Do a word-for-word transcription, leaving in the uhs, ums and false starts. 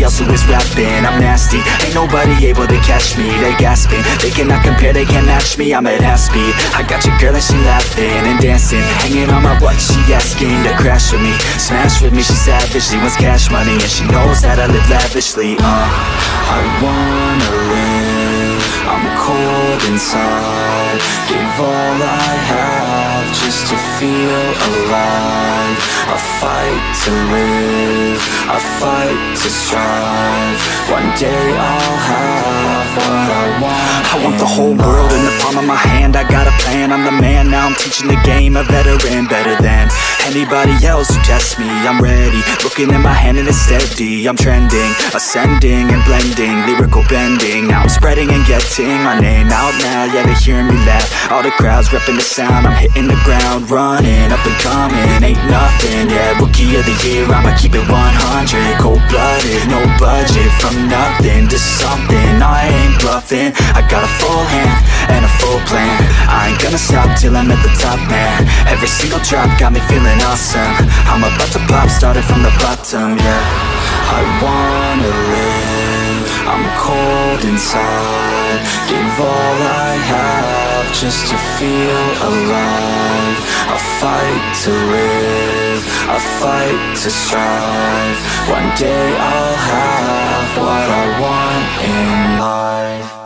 else who is rapping. I'm nasty, ain't nobody able to catch me. They gasping, they cannot compare, they can't match me. I'm at half speed, I got your girl and she laughs and dancing, hanging on my butt, she asking to crash with me, smash with me, she savage, she wants cash money, and she knows that I live lavishly, uh I wanna live, I'm cold inside, give all I have just to feel alive, I fight to live, I fight to strive, one day I'll have what I want. I want the whole world in the palm of my hand, I got a plan, I'm the man, now I'm teaching the game, a veteran, better than anybody else who tests me. I'm ready, looking at my hand and it's steady. I'm trending, ascending and blending, lyrical bending, now I'm spreading and getting my name out now, yeah they hearing me laugh, all the crowds repping the sound, I'm hitting the ground running, up and coming, ain't nothing, yeah rookie of the year, I'ma keep it one hundred, cold-blooded, no budget, from nothing to something, I ain't bluffing, I got a full hand and a full plan, I ain't gonna stop till I'm at the top, man. Every single drop got me feeling awesome, I'm about to pop, started from the bottom, yeah I wanna live, I'm cold inside, give all I have just to feel alive, I fight to live, I fight to strive, one day I'll have what I want in life.